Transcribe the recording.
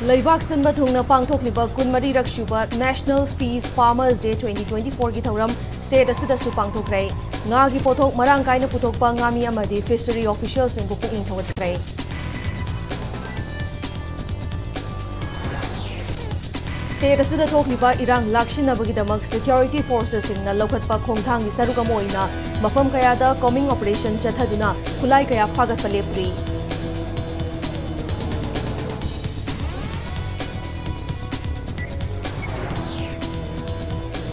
Laibak Sinba Thungna Pangthokliba Kunmari Rakshuba National Fees Farmers Day 2024 gi thawram set asida su pangthokrai nga gi pothok marang kaina puthokpa ngami amadi fishery officials in booking thawtkrai state asida thokliba irang lakshinaba gi damak security forces in na lokhatpa khongthang gi saruga moina mafam kaya da combing operation chathaduna khulai kaya phaga talepri